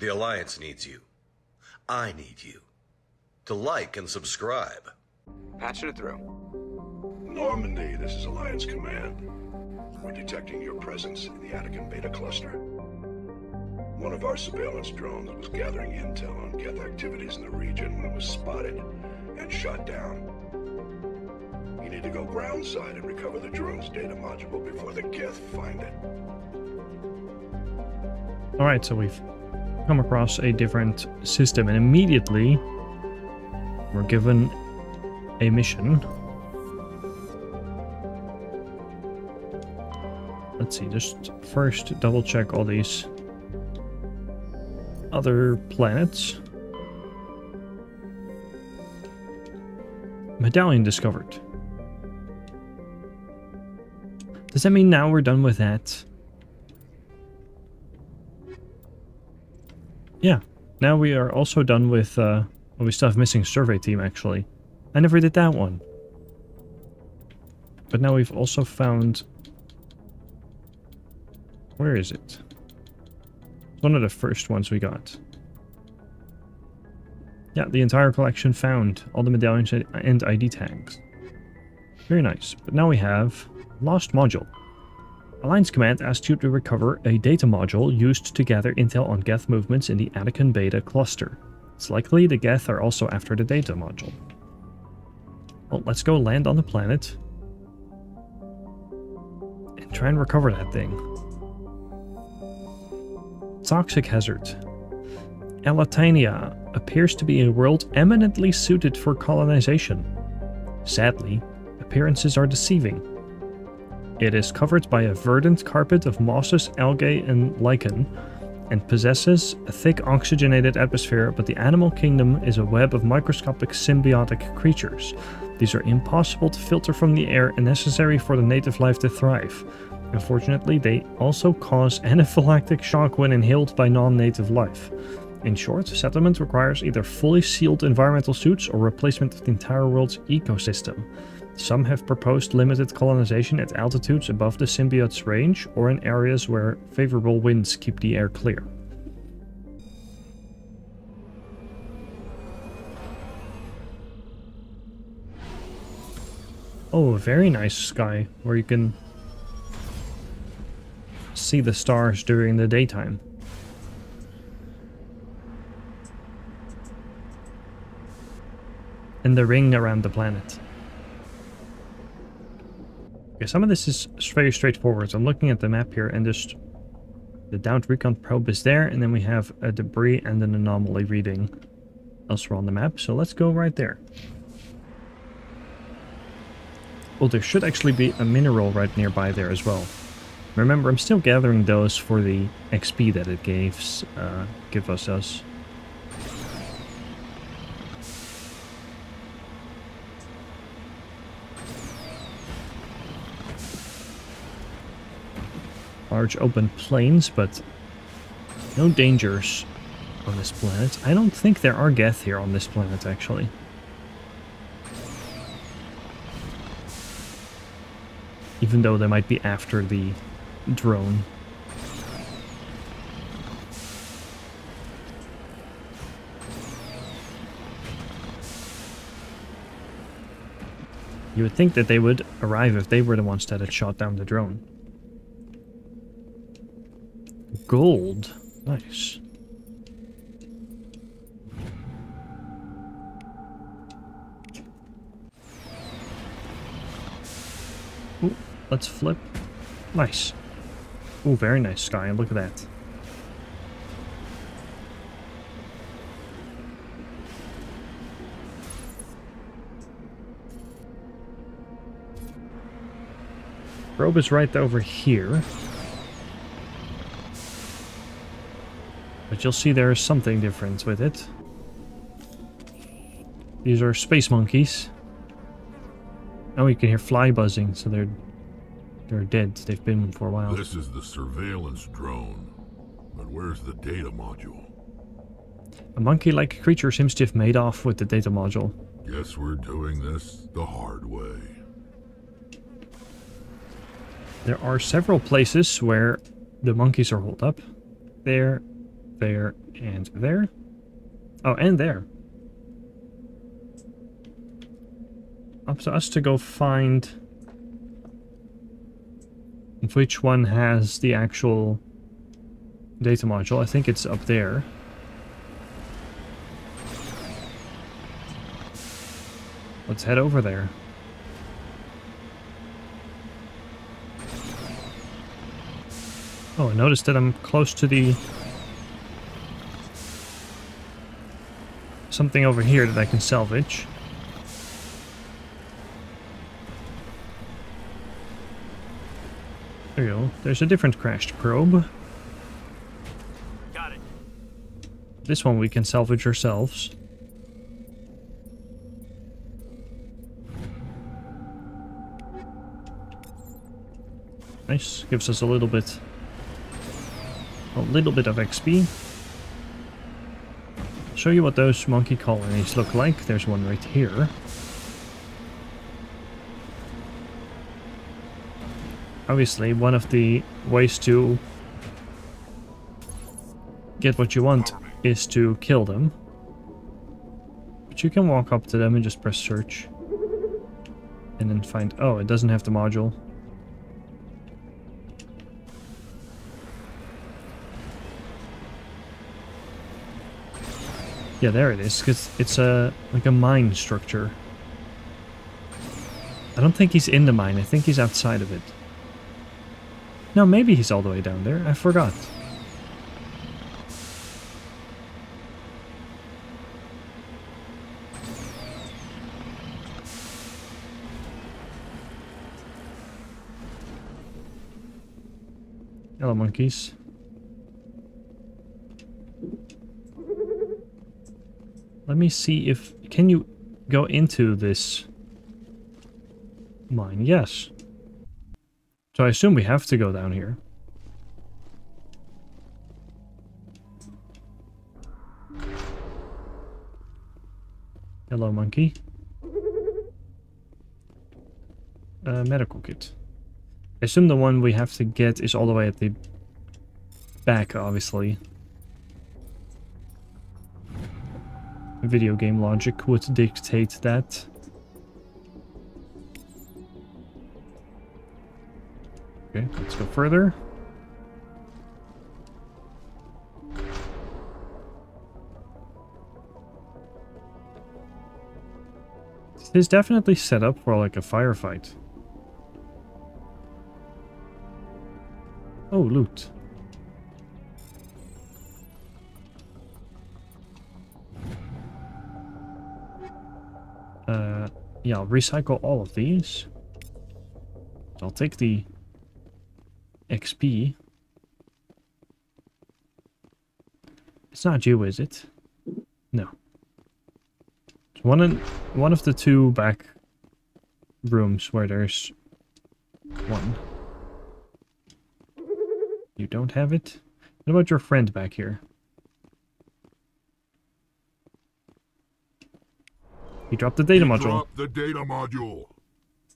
The Alliance needs you. I need you. To like and subscribe. Patching it through. Normandy, this is Alliance Command. We're detecting your presence in the Attican Beta Cluster. One of our surveillance drones was gathering intel on Geth activities in the region when it was spotted and shot down. You need to go groundside and recover the drone's data module before the Geth find it. Alright, so we've come across a different system and immediately we're given a mission. Let's see, just first double check all these other planets. Medallion discovered. Does that mean now we're done with that? Yeah, now we are also done with, well, we still have missing survey team, actually. I never did that one. But now we've also found... Where is it? It's one of the first ones we got. Yeah, the entire collection found. All the medallions and ID tags. Very nice. But now we have... Lost module. Alliance Command asked you to recover a data module used to gather intel on Geth movements in the Attican Beta Cluster. It's likely the Geth are also after the data module. Well, let's go land on the planet and try and recover that thing. Toxic hazard. Elatania appears to be a world eminently suited for colonization. Sadly, appearances are deceiving. It is covered by a verdant carpet of mosses, algae, and lichen, and possesses a thick oxygenated atmosphere, but the animal kingdom is a web of microscopic symbiotic creatures. These are impossible to filter from the air and necessary for the native life to thrive. Unfortunately, they also cause anaphylactic shock when inhaled by non-native life. In short, settlement requires either fully sealed environmental suits or replacement of the entire world's ecosystem. Some have proposed limited colonization at altitudes above the symbiote's range or in areas where favorable winds keep the air clear. Oh, a very nice sky where you can see the stars during the daytime. And the ring around the planet. Okay, some of this is very straightforward. I'm looking at the map here and just the downed recon probe is there, and then we have a debris and an anomaly reading elsewhere on the map. So let's go right there. Well, there should actually be a mineral right nearby there as well. Remember, I'm still gathering those for the XP that it gave us. Large open plains, but no dangers on this planet. I don't think there are Geth here on this planet, actually. Even though they might be after the drone. You would think that they would arrive if they were the ones that had shot down the drone. Gold. Nice. Ooh, let's flip. Nice. Ooh, very nice sky. Look at that. Probe is right over here. But you'll see there is something different with it. These are space monkeys. Oh, you can hear fly buzzing, so they're dead. They've been for a while. This is the surveillance drone, but where's the data module? A monkey-like creature seems to have made off with the data module. Guess we're doing this the hard way. There are several places where the monkeys are holed up. There And there. Oh, and there. Up to us to go find which one has the actual data module. I think it's up there. Let's head over there. Oh, I noticed that I'm close to the... something over here that I can salvage. There you go. There's a different crashed probe. Got it. This one we can salvage ourselves. Nice. Gives us a little bit of XP. I'll show you what those monkey colonies look like. There's one right here. Obviously, one of the ways to get what you want is to kill them. But you can walk up to them and just press search. And then find... oh, it doesn't have the module. Yeah, there it is. Cause it's a like a mine structure. I don't think he's in the mine. I think he's outside of it. No, maybe he's all the way down there. I forgot. Hello, monkeys. Let me see if... can you go into this mine? Yes. So I assume we have to go down here. Hello, monkey. Medical kit. I assume the one we have to get is all the way at the back, obviously. Video game logic would dictate that. Okay, let's go further. This is definitely set up for like a firefight. Oh, loot. Yeah, I'll recycle all of these. So I'll take the XP. It's not you, is it? No. It's one of the two back rooms where there's one. You don't have it? What about your friend back here? He dropped the data module. Drop the data module.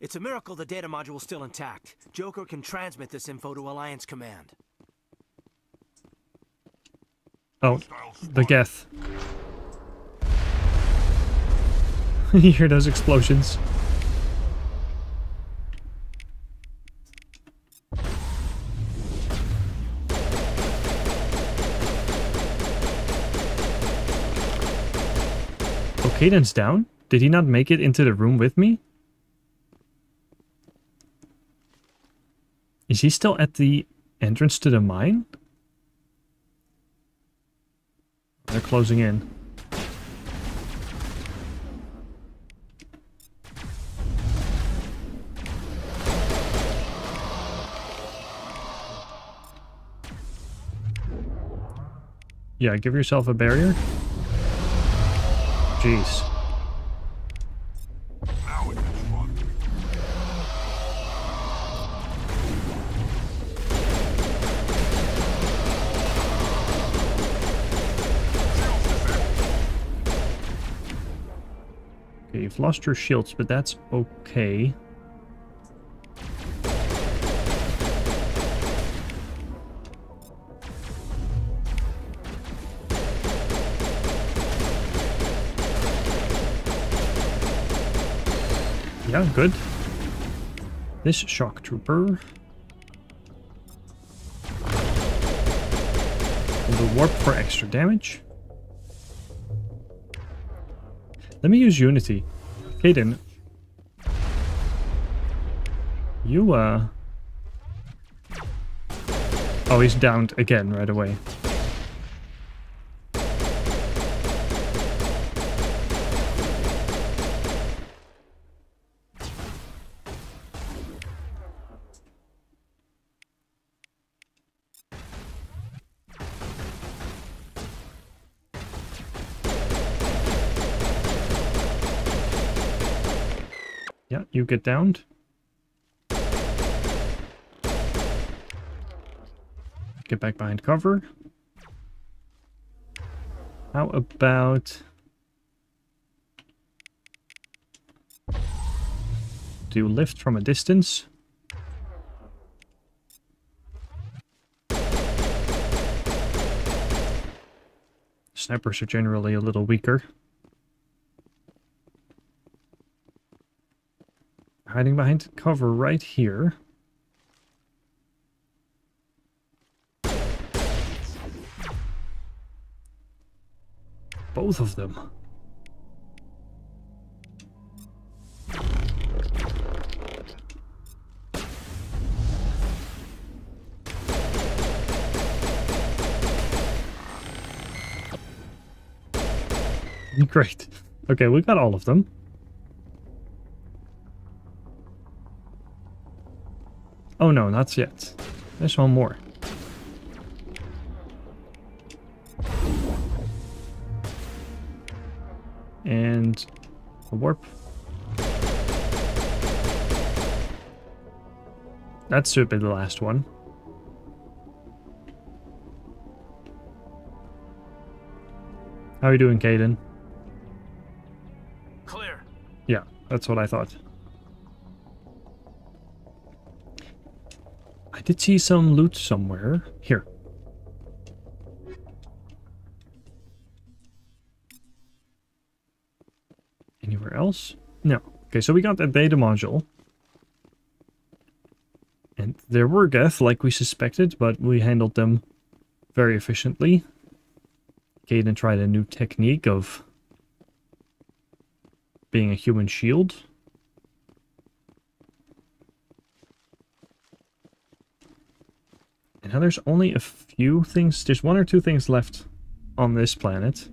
It's a miracle the data module's still intact. Joker can transmit this info to Alliance Command. Oh, the Geth. You hear those explosions? Oh, Kaidan's down? Did he not make it into the room with me? Is he still at the entrance to the mine? They're closing in. Yeah, give yourself a barrier. Jeez. You've lost your shields, but that's okay. Yeah, good. This shock trooper. We'll warp for extra damage. Let me use Unity. Kaidan, you oh, he's downed again right away. Yeah, you get downed. Get back behind cover. How about... do you lift from a distance? Snipers are generally a little weaker. Hiding behind cover right here. Both of them. Great. Okay, we got all of them. Oh no, not yet. There's one more. And a warp. That should be the last one. How are you doing, Kaidan? Clear. Yeah, that's what I thought. I did see some loot somewhere. Here. Else? No. Okay, so we got that beta module. And there were Geth, like we suspected, but we handled them very efficiently. Kaidan tried a new technique of being a human shield. And now there's only a few things, there's one or two things left on this planet.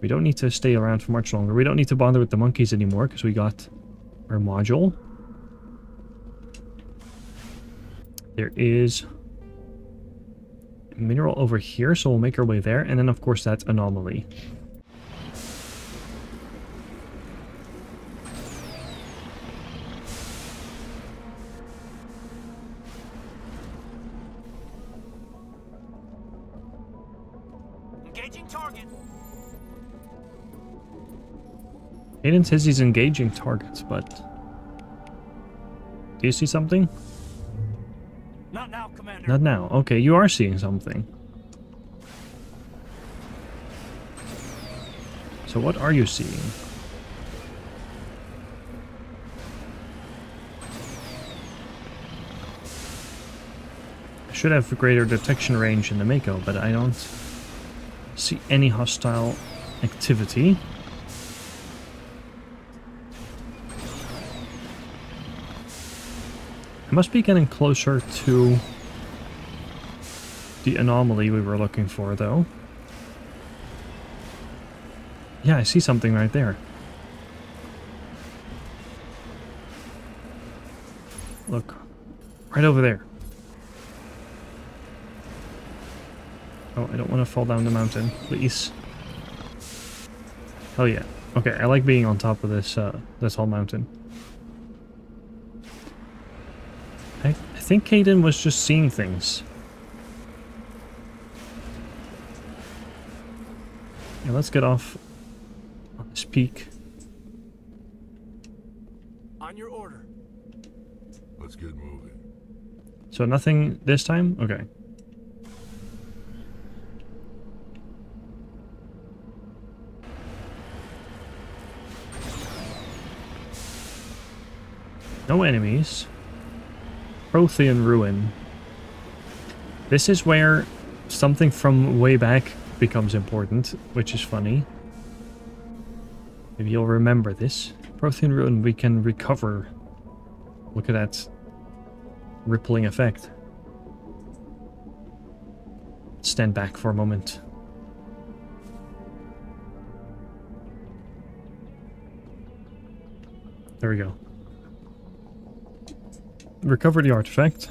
We don't need to stay around for much longer. We don't need to bother with the monkeys anymore because we got our module. There is a mineral over here, so we'll make our way there. And then, of course, that anomaly. Kaidan says he's engaging targets, but... do you see something? Not now, Commander. Not now. Okay, you are seeing something. So what are you seeing? I should have greater detection range in the Mako, but I don't see any hostile activity. I must be getting closer to the anomaly we were looking for, though. Yeah, I see something right there. Look, right over there. Oh, I don't want to fall down the mountain, please. Oh yeah. Okay, I like being on top of this whole mountain. I think Kaidan was just seeing things. Yeah, let's get off on this peak. On your order. Let's get moving. So nothing this time? Okay. No enemies. Prothean ruin. This is where something from way back becomes important, which is funny. Maybe you'll remember this. Prothean ruin, we can recover. Look at that rippling effect. Stand back for a moment. There we go. Recover the artifact.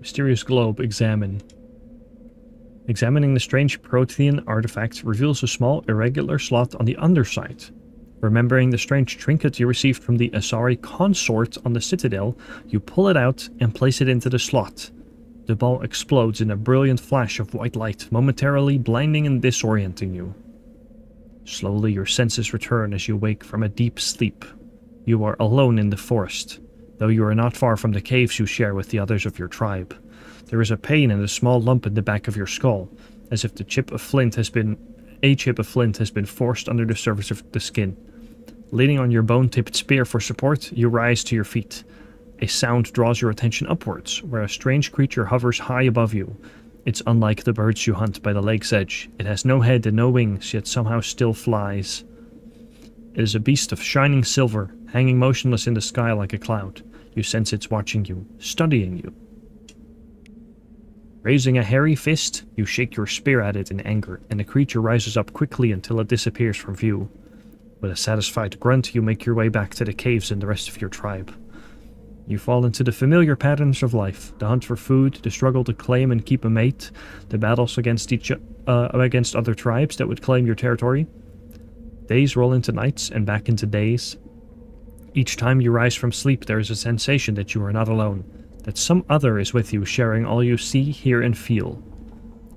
Mysterious globe. Examine. Examining the strange Prothean artifact reveals a small, irregular slot on the underside. Remembering the strange trinket you received from the Asari Consort on the Citadel, you pull it out and place it into the slot. The ball explodes in a brilliant flash of white light, momentarily blinding and disorienting you. Slowly, your senses return as you wake from a deep sleep. You are alone in the forest, though you are not far from the caves you share with the others of your tribe. There is a pain and a small lump in the back of your skull, as if a chip of flint has been forced under the surface of the skin. Leaning on your bone-tipped spear for support, you rise to your feet. A sound draws your attention upwards, where a strange creature hovers high above you. It's unlike the birds you hunt by the lake's edge. It has no head and no wings, yet somehow still flies. It is a beast of shining silver, hanging motionless in the sky like a cloud. You sense it's watching you, studying you. Raising a hairy fist, you shake your spear at it in anger, and the creature rises up quickly until it disappears from view. With a satisfied grunt, you make your way back to the caves and the rest of your tribe. You fall into the familiar patterns of life, the hunt for food, the struggle to claim and keep a mate, the battles against other tribes that would claim your territory. Days roll into nights and back into days. Each time you rise from sleep, there is a sensation that you are not alone, that some other is with you, sharing all you see, hear, and feel.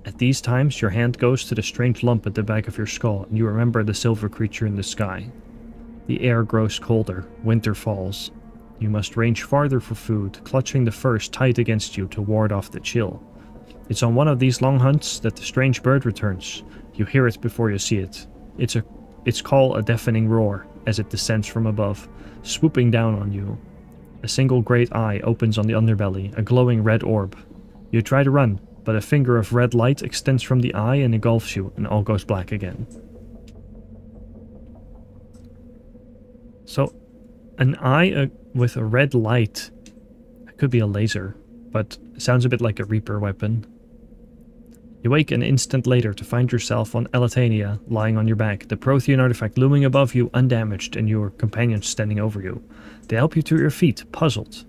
At these times, your hand goes to the strange lump at the back of your skull, and you remember the silver creature in the sky. The air grows colder, winter falls. You must range farther for food, clutching the furs tight against you to ward off the chill. It's on one of these long hunts that the strange bird returns. You hear it before you see it. Its call a deafening roar as it descends from above, swooping down on you. A single great eye opens on the underbelly, a glowing red orb. You try to run, but a finger of red light extends from the eye and engulfs you, and all goes black again. So, an eye with a red light. It could be a laser, but it sounds a bit like a Reaper weapon. You wake an instant later to find yourself on Elatania, lying on your back, the Prothean artifact looming above you undamaged and your companions standing over you. They help you to your feet, puzzled.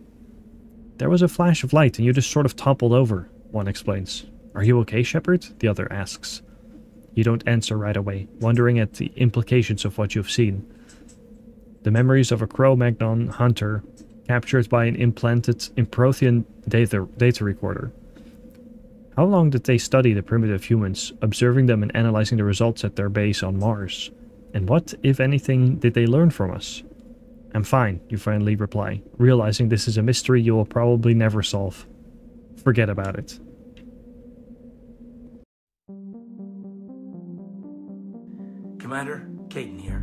There was a flash of light and you just sort of toppled over, one explains. Are you okay, Shepard? The other asks. You don't answer right away, wondering at the implications of what you've seen. The memories of a Cro-Magnon hunter captured by an implanted Improthian data recorder. How long did they study the primitive humans, observing them and analyzing the results at their base on Mars? And what, if anything, did they learn from us? I'm fine, you finally reply, realizing this is a mystery you will probably never solve. Forget about it. Commander, Kaidan here.